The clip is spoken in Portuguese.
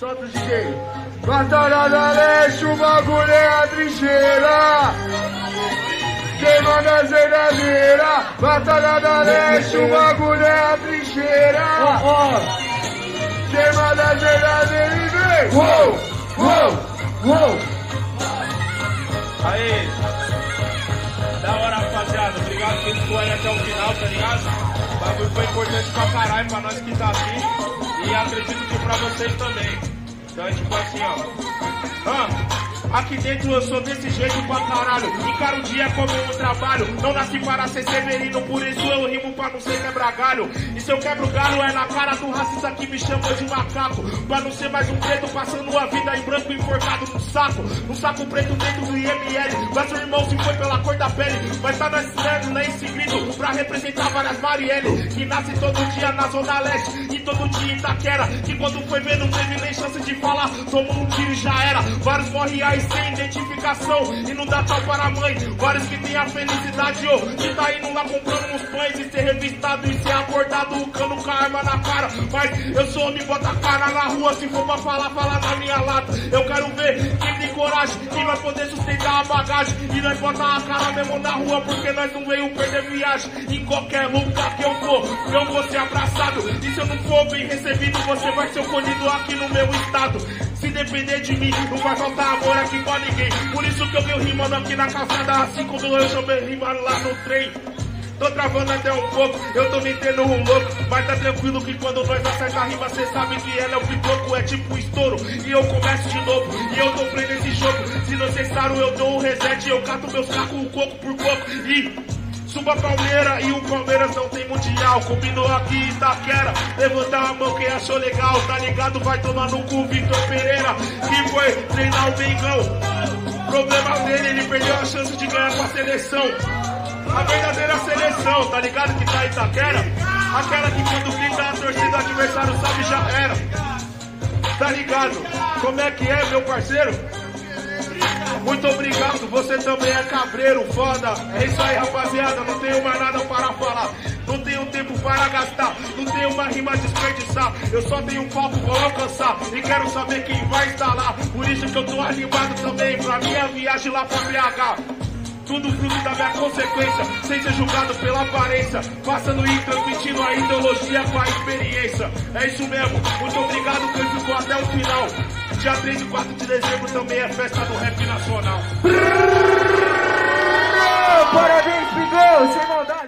Solta o DJ. Batalha da Leste, o bagulho é a trincheira. Quem manda é verdadeira. Batalha da Leste, o bagulho é a trincheira. Quem manda é verdadeira e vem. Uou, uou, uou. Aê. Da hora, rapaziada. Obrigado por escolher até o final, tá ligado? O bagulho foi importante pra caralho, pra nós que tá aqui. E acredito que pra vocês também. Então é tipo assim, ó. Aqui dentro eu sou desse jeito pra caralho. Encara o dia como um trabalho. Não nasci para ser severino, por isso eu rimo pra não ser quebra-galho. E se eu quebro galho é na cara do racista que me chamou de macaco. Pra não ser mais um preto passando a vida em branco enforcado no saco. No saco preto dentro do IML. Mas o irmão se foi pela cor da pele. Mas tá nós esperando, né, esse grito pra representar várias Marielles. Que nasce todo dia na Zona Leste e todo dia em Itaquera. Que quando foi ver não teve nem chance de falar. Tomou um tiro e já era. Vários morre aí sem identificação e não dá tal para a mãe. Vários que tem a felicidade, ô, que tá indo lá comprando uns pães e ser revistado e ser acordado o cano com a arma na cara. Mas eu sou homem, bota a cara na rua. Se for pra falar, fala na minha lata. Eu quero ver quem tem coragem, quem vai poder sustentar a bagagem. E nós bota a cara mesmo na rua, porque nós não veio perder viagem. Em qualquer lugar que eu vou ser abraçado. E se eu não for bem recebido, você vai ser colhido aqui no meu estado. Se depender de mim, não vai faltar amor aqui pra ninguém. Por isso que eu venho rimando aqui na calçada, assim como eu já venho rimando lá no trem. Tô travando até um pouco, eu tô me entendendo um louco. Mas tá tranquilo que quando nós acertar a rima, cê sabe que ela é o pipoco, é tipo um estouro. E eu começo de novo, e eu tô preso nesse jogo. Se necessário eu dou um reset, eu cato meus cacos, um coco por coco. E... suba a Palmeiras e o Palmeiras não tem mundial. Combinou aqui em Itaquera. Levantar a mão quem achou legal. Tá ligado? Vai tomar no cu, Vitor Pereira, que foi treinar o Bengão. Problema dele, ele perdeu a chance de ganhar com a seleção. A verdadeira seleção, tá ligado? Que tá em Itaquera. Aquela que quando grita a torcida, o adversário sabe, já era. Tá ligado? Como é que é, meu parceiro? Muito obrigado, você também é cabreiro, foda. É isso aí, rapaziada, não tenho mais nada para falar. Não tenho tempo para gastar, não tenho uma rima a desperdiçar. Eu só tenho um palco, vou alcançar e quero saber quem vai estar lá. Por isso que eu tô animado também pra minha viagem lá pra BH. Tudo fruto da minha consequência, sem ser julgado pela aparência, passando e transmitindo a ideologia com a experiência. É isso mesmo, muito obrigado quem ficou até o final. Dia 3 e 4 de dezembro também é festa do rap nacional. Parabéns, Bigão, sem maldade.